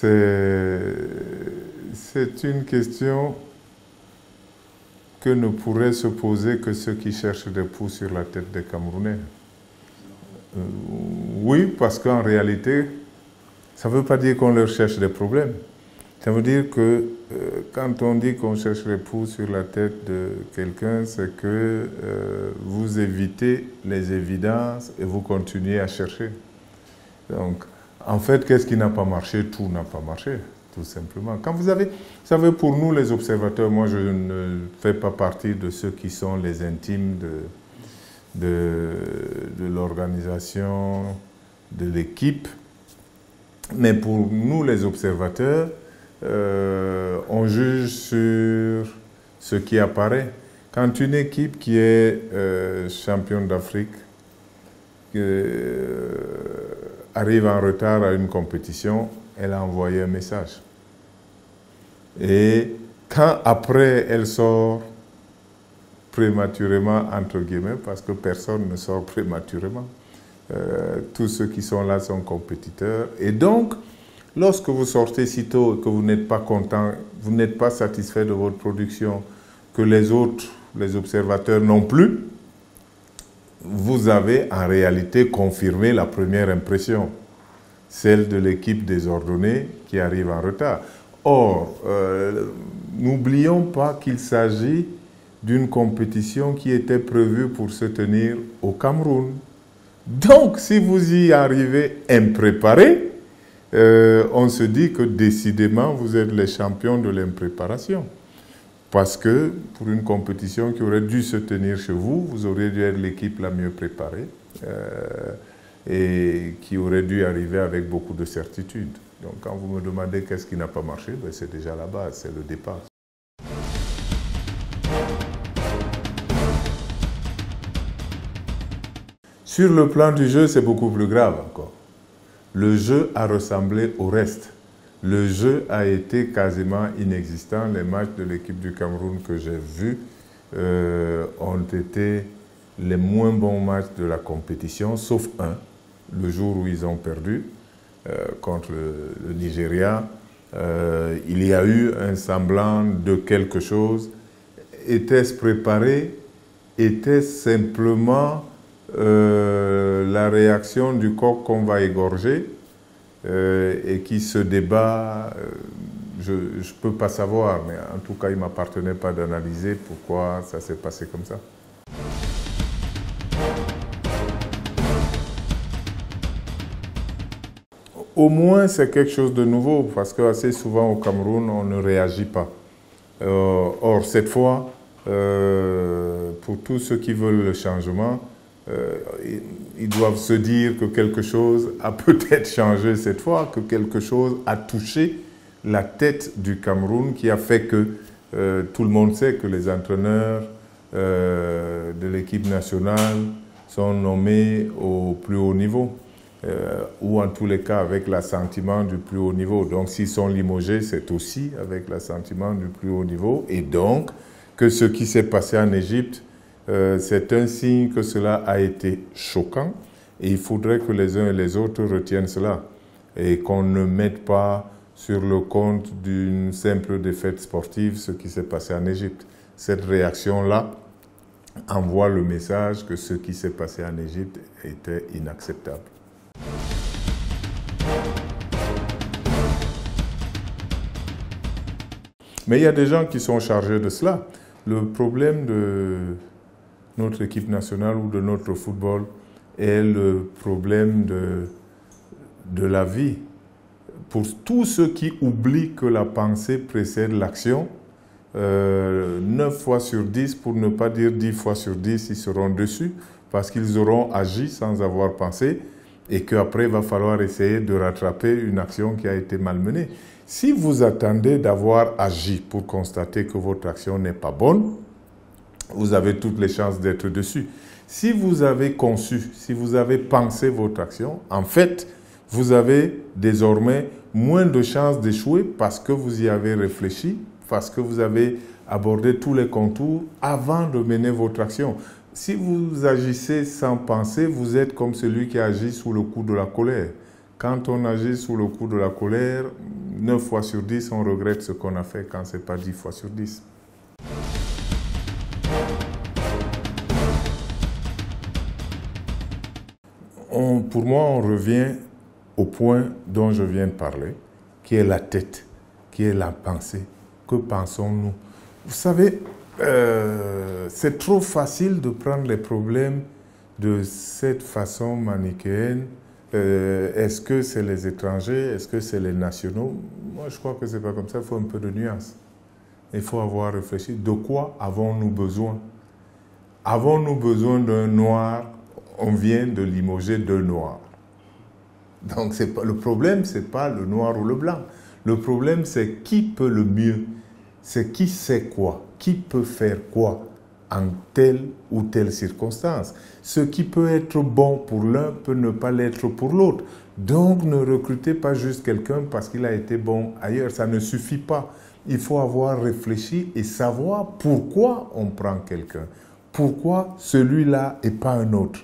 C'est une question que ne pourraient se poser que ceux qui cherchent des poux sur la tête des Camerounais. Oui, parce qu'en réalité, ça ne veut pas dire qu'on leur cherche des problèmes. Ça veut dire que quand on dit qu'on cherche les poux sur la tête de quelqu'un, c'est que vous évitez les évidences et vous continuez à chercher. Donc, en fait, qu'est-ce qui n'a pas marché? Tout n'a pas marché, tout simplement. Quand vous avez, vous savez, pour nous les observateurs, moi je ne fais pas partie de ceux qui sont les intimes de l'organisation, de l'équipe. Mais pour nous, les observateurs, on juge sur ce qui apparaît. Quand une équipe qui est championne d'Afrique arrive en retard à une compétition, elle a envoyé un message. Et quand après, elle sort prématurément, entre guillemets, parce que personne ne sort prématurément, tous ceux qui sont là sont compétiteurs. Et donc, lorsque vous sortez si tôt et que vous n'êtes pas content, vous n'êtes pas satisfait de votre production, que les autres, les observateurs non plus, vous avez en réalité confirmé la première impression, celle de l'équipe désordonnée qui arrive en retard. Or, n'oublions pas qu'il s'agit d'une compétition qui était prévue pour se tenir au Cameroun. Donc, si vous y arrivez impréparé, on se dit que décidément, vous êtes les champions de l'impréparation. Parce que pour une compétition qui aurait dû se tenir chez vous, vous auriez dû être l'équipe la mieux préparée et qui aurait dû arriver avec beaucoup de certitude. Donc, quand vous me demandez qu'est-ce qui n'a pas marché, ben c'est déjà la base, c'est le départ. Sur le plan du jeu, c'est beaucoup plus grave encore. Le jeu a ressemblé au reste. Le jeu a été quasiment inexistant. Les matchs de l'équipe du Cameroun que j'ai vus ont été les moins bons matchs de la compétition, sauf un, le jour où ils ont perdu contre le Nigeria. Il y a eu un semblant de quelque chose. Était-ce préparé? Était-ce simplement la réaction du coq qu'on va égorger et qui se débat, je ne peux pas savoir, mais en tout cas, il ne m'appartenait pas d'analyser pourquoi ça s'est passé comme ça. Au moins, c'est quelque chose de nouveau, parce qu'assez souvent au Cameroun, on ne réagit pas. Or, cette fois, pour tous ceux qui veulent le changement, ils doivent se dire que quelque chose a peut-être changé cette fois, que quelque chose a touché la tête du Cameroun qui a fait que tout le monde sait que les entraîneurs de l'équipe nationale sont nommés au plus haut niveau, ou en tous les cas avec l'assentiment du plus haut niveau. Donc s'ils sont limogés, c'est aussi avec l'assentiment du plus haut niveau. Et donc que ce qui s'est passé en Égypte, c'est un signe que cela a été choquant et il faudrait que les uns et les autres retiennent cela et qu'on ne mette pas sur le compte d'une simple défaite sportive ce qui s'est passé en Égypte. Cette réaction-là envoie le message que ce qui s'est passé en Égypte était inacceptable. Mais il y a des gens qui sont chargés de cela. Le problème de notre équipe nationale ou de notre football est le problème de la vie. Pour tous ceux qui oublient que la pensée précède l'action, 9 fois sur 10, pour ne pas dire 10 fois sur 10, ils seront dessus parce qu'ils auront agi sans avoir pensé et qu'après, il va falloir essayer de rattraper une action qui a été malmenée. Si vous attendez d'avoir agi pour constater que votre action n'est pas bonne, vous avez toutes les chances d'être dessus. Si vous avez conçu, si vous avez pensé votre action, en fait, vous avez désormais moins de chances d'échouer parce que vous y avez réfléchi, parce que vous avez abordé tous les contours avant de mener votre action. Si vous agissez sans penser, vous êtes comme celui qui agit sous le coup de la colère. Quand on agit sous le coup de la colère, 9 fois sur 10, on regrette ce qu'on a fait quand ce n'est pas 10 fois sur 10. Pour moi, on revient au point dont je viens de parler, qui est la tête, qui est la pensée. Que pensons-nous? Vous savez, c'est trop facile de prendre les problèmes de cette façon manichéenne. Est-ce que c'est les étrangers? Est-ce que c'est les nationaux? Moi, je crois que ce n'est pas comme ça. Il faut un peu de nuance. Il faut avoir réfléchi. De quoi avons-nous besoin? Avons-nous besoin d'un noir? On vient de limoger deux noirs. Donc, le problème, ce n'est pas le noir ou le blanc. Le problème, c'est qui peut le mieux. C'est qui sait quoi. Qui peut faire quoi en telle ou telle circonstance. Ce qui peut être bon pour l'un peut ne pas l'être pour l'autre. Donc, ne recrutez pas juste quelqu'un parce qu'il a été bon ailleurs. Ça ne suffit pas. Il faut avoir réfléchi et savoir pourquoi on prend quelqu'un. Pourquoi celui-là et pas un autre.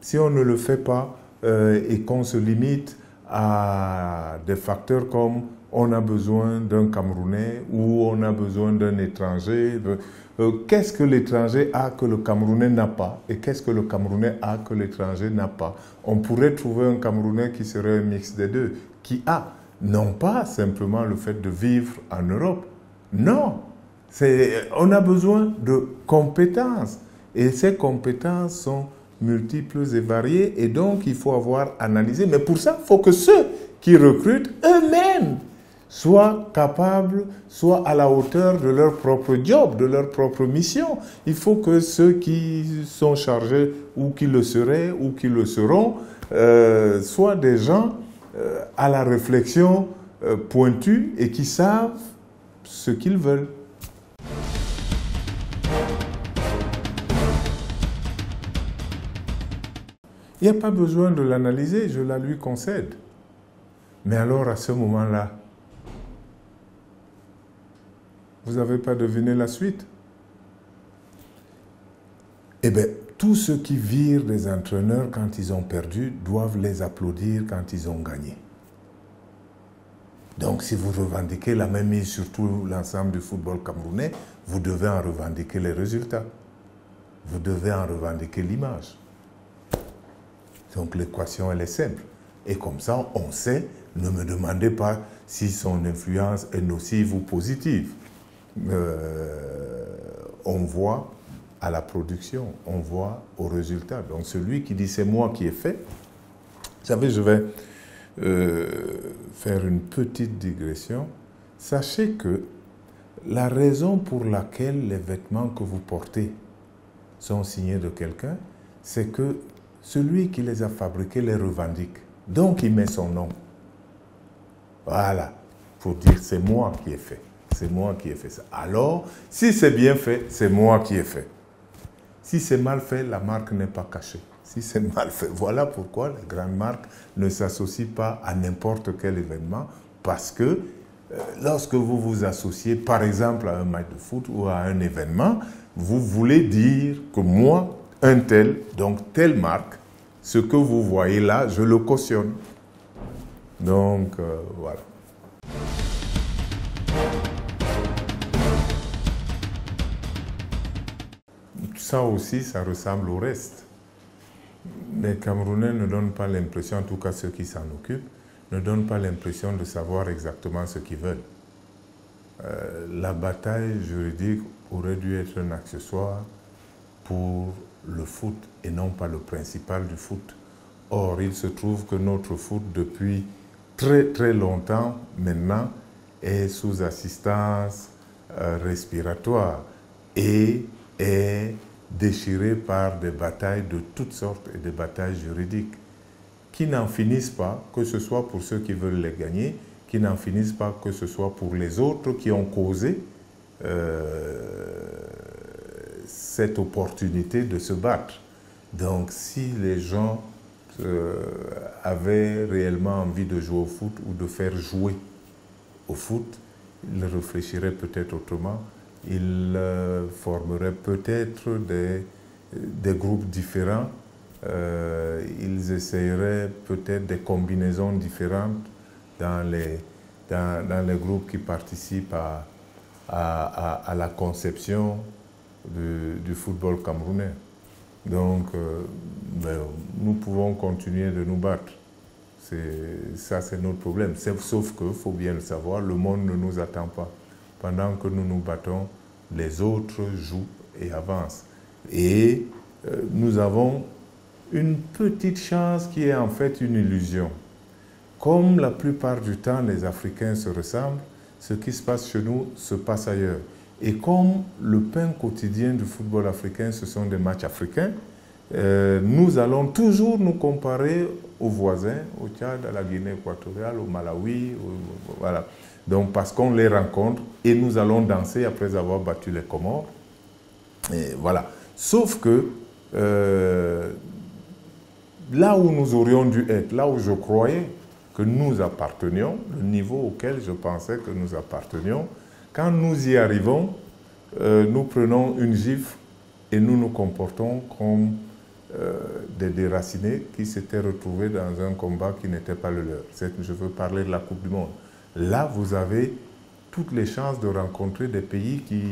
Si on ne le fait pas et qu'on se limite à des facteurs comme on a besoin d'un Camerounais ou on a besoin d'un étranger, qu'est-ce que l'étranger a que le Camerounais n'a pas? Et qu'est-ce que le Camerounais a que l'étranger n'a pas? On pourrait trouver un Camerounais qui serait un mix des deux, qui a, non pas simplement le fait de vivre en Europe, non, on a besoin de compétences et ces compétences sont multiples et variés, et donc il faut avoir analysé. Mais pour ça, il faut que ceux qui recrutent eux-mêmes soient capables, soient à la hauteur de leur propre job, de leur propre mission. Il faut que ceux qui sont chargés, ou qui le seraient, ou qui le seront, soient des gens à la réflexion pointue et qui savent ce qu'ils veulent. Il n'y a pas besoin de l'analyser, je la lui concède. Mais alors, à ce moment-là, vous n'avez pas deviné la suite? Eh bien, tous ceux qui virent des entraîneurs quand ils ont perdu doivent les applaudir quand ils ont gagné. Donc, si vous revendiquez la même mise sur tout l'ensemble du football camerounais, vous devez en revendiquer les résultats. Vous devez en revendiquer l'image. Donc l'équation, elle est simple. Et comme ça, on sait, ne me demandez pas si son influence est nocive ou positive. On voit à la production, on voit au résultat. Donc celui qui dit « c'est moi qui ai fait », vous savez, je vais faire une petite digression. Sachez que la raison pour laquelle les vêtements que vous portez sont signés de quelqu'un, c'est que celui qui les a fabriqués les revendique. Donc, il met son nom. Voilà. Pour dire, c'est moi qui ai fait. C'est moi qui ai fait ça. Alors, si c'est bien fait, c'est moi qui ai fait. Si c'est mal fait, la marque n'est pas cachée. Si c'est mal fait. Voilà pourquoi les grandes marques ne s'associent pas à n'importe quel événement. Parce que lorsque vous vous associez, par exemple, à un match de foot ou à un événement, vous voulez dire que moi, un tel, donc telle marque, ce que vous voyez là, je le cautionne. Donc, voilà. Ça aussi, ça ressemble au reste. Les Camerounais ne donnent pas l'impression, en tout cas ceux qui s'en occupent, ne donnent pas l'impression de savoir exactement ce qu'ils veulent. La bataille juridique aurait dû être un accessoire pour le foot et non pas le principal du foot. Or, il se trouve que notre foot, depuis très très longtemps maintenant, est sous assistance respiratoire et est déchiré par des batailles de toutes sortes et des batailles juridiques qui n'en finissent pas, que ce soit pour ceux qui veulent les gagner, qui n'en finissent pas, que ce soit pour les autres qui ont causé cette opportunité de se battre. Donc si les gens avaient réellement envie de jouer au foot ou de faire jouer au foot, ils réfléchiraient peut-être autrement, ils formeraient peut-être des groupes différents ils essaieraient peut-être des combinaisons différentes dans les groupes qui participent à la conception du football camerounais. Donc, nous pouvons continuer de nous battre. Ça, c'est notre problème. Sauf qu'il faut bien le savoir, le monde ne nous attend pas. Pendant que nous nous battons, les autres jouent et avancent. Et nous avons une petite chance qui est en fait une illusion. Comme la plupart du temps, les Africains se ressemblent, ce qui se passe chez nous se passe ailleurs. Et comme le pain quotidien du football africain, ce sont des matchs africains, nous allons toujours nous comparer aux voisins, au Tchad, à la Guinée équatoriale, au Malawi, voilà. Donc parce qu'on les rencontre et nous allons danser après avoir battu les Comores. Et voilà. Sauf que là où nous aurions dû être, là où je croyais que nous appartenions, le niveau auquel je pensais que nous appartenions, quand nous y arrivons, nous prenons une gifle et nous nous comportons comme des déracinés qui s'étaient retrouvés dans un combat qui n'était pas le leur. Je veux parler de la Coupe du Monde. Là, vous avez toutes les chances de rencontrer des pays qui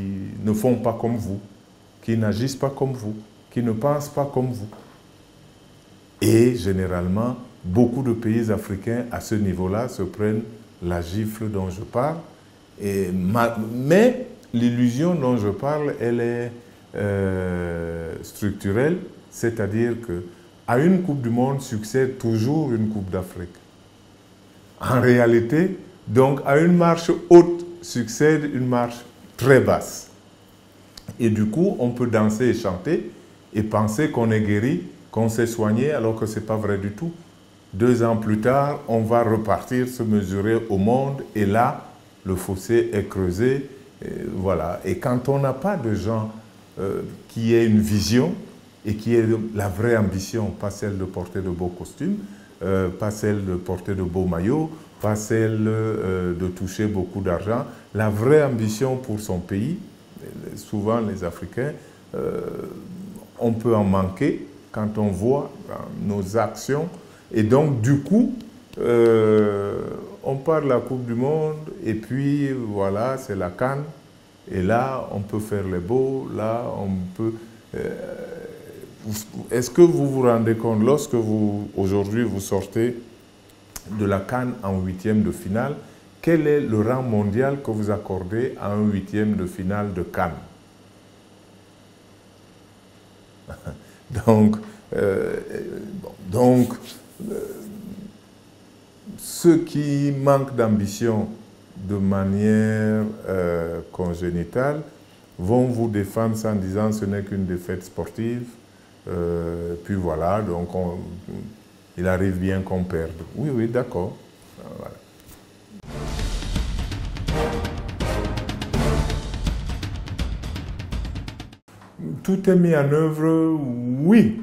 ne font pas comme vous, qui n'agissent pas comme vous, qui ne pensent pas comme vous. Et généralement, beaucoup de pays africains à ce niveau-là se prennent la gifle dont je parle. Mais l'illusion dont je parle, elle est structurelle, c'est-à-dire qu'à une Coupe du Monde succède toujours une Coupe d'Afrique. En réalité, donc à une marche haute succède une marche très basse. Et du coup, on peut danser et chanter et penser qu'on est guéri, qu'on s'est soigné, alors que ce n'est pas vrai du tout. 2 ans plus tard, on va repartir, se mesurer au monde et là, le fossé est creusé, voilà. Et quand on n'a pas de gens qui aient une vision et qui aient la vraie ambition, pas celle de porter de beaux costumes, pas celle de porter de beaux maillots, pas celle de toucher beaucoup d'argent, la vraie ambition pour son pays, souvent les Africains, on peut en manquer quand on voit nos actions. Et donc, du coup, on part de la Coupe du Monde et puis voilà, c'est la CAN. Et là, on peut faire les beaux, là, on peut... Est-ce que vous vous rendez compte, lorsque vous, aujourd'hui, vous sortez de la CAN en 8e de finale, quel est le rang mondial que vous accordez à un 8e de finale de CAN? Ceux qui manquent d'ambition de manière congénitale vont vous défendre en disant que ce n'est qu'une défaite sportive. Puis voilà, donc il arrive bien qu'on perde. Oui, oui, d'accord. Voilà. Tout est mis en œuvre, oui.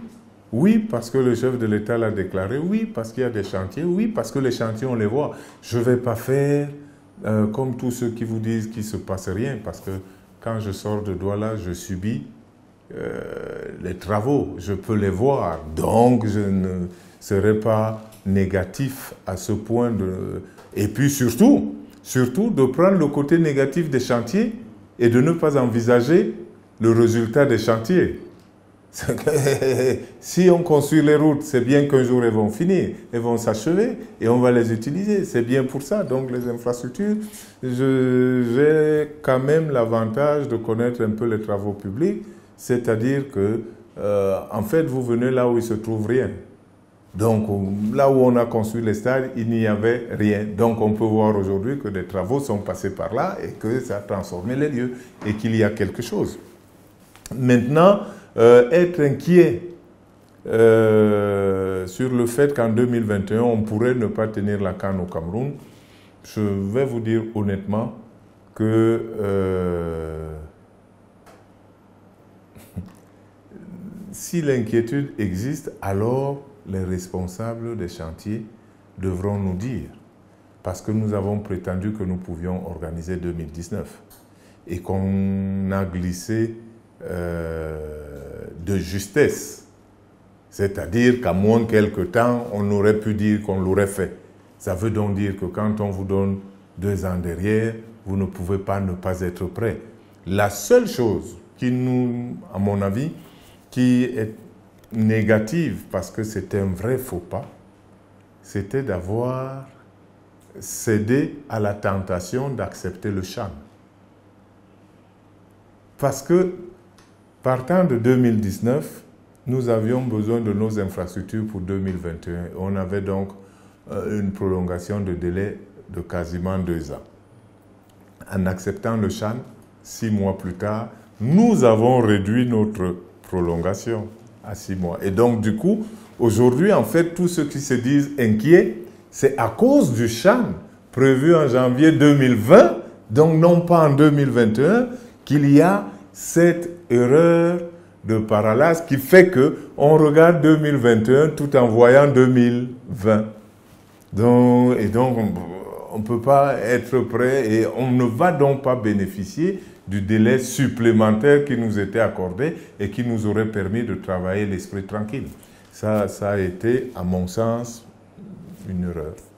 Oui, parce que le chef de l'État l'a déclaré. Oui, parce qu'il y a des chantiers. Oui, parce que les chantiers, on les voit. Je ne vais pas faire comme tous ceux qui vous disent qu'il ne se passe rien. Parce que quand je sors de Douala, je subis les travaux. Je peux les voir. Donc, je ne serai pas négatif à ce point de... Et puis surtout de prendre le côté négatif des chantiers et de ne pas envisager le résultat des chantiers. Si on construit les routes, c'est bien qu'un jour elles vont finir, elles vont s'achever et on va les utiliser. C'est bien pour ça. Donc les infrastructures, j'ai quand même l'avantage de connaître un peu les travaux publics, c'est-à-dire que en fait vous venez là où il se trouve rien. Donc là où on a construit les stades, il n'y avait rien. Donc on peut voir aujourd'hui que des travaux sont passés par là et que ça a transformé les lieux et qu'il y a quelque chose. Maintenant, être inquiet sur le fait qu'en 2021, on pourrait ne pas tenir la CAN au Cameroun, je vais vous dire honnêtement que si l'inquiétude existe, alors les responsables des chantiers devront nous dire. Parce que nous avons prétendu que nous pouvions organiser 2019 et qu'on a glissé de justesse C'est-à-dire qu'à moins quelque temps, on aurait pu dire qu'on l'aurait fait. Ça veut donc dire que quand on vous donne 2 ans derrière, vous ne pouvez pas ne pas être prêt. La seule chose qui nous, à mon avis, qui est négative, parce que c'était un vrai faux pas, c'était d'avoir cédé à la tentation d'accepter le charme. Parce que, partant de 2019, nous avions besoin de nos infrastructures pour 2021. On avait donc une prolongation de délai de quasiment 2 ans. En acceptant le CHAN, 6 mois plus tard, nous avons réduit notre prolongation à 6 mois. Et donc, du coup, aujourd'hui, en fait, tous ceux qui se disent inquiets, c'est à cause du CHAN prévu en janvier 2020, donc non pas en 2021, qu'il y a cette erreur de parallaxe qui fait qu'on regarde 2021 tout en voyant 2020. Donc, on ne peut pas être prêt et on ne va donc pas bénéficier du délai supplémentaire qui nous était accordé et qui nous aurait permis de travailler l'esprit tranquille. Ça a été, à mon sens, une erreur.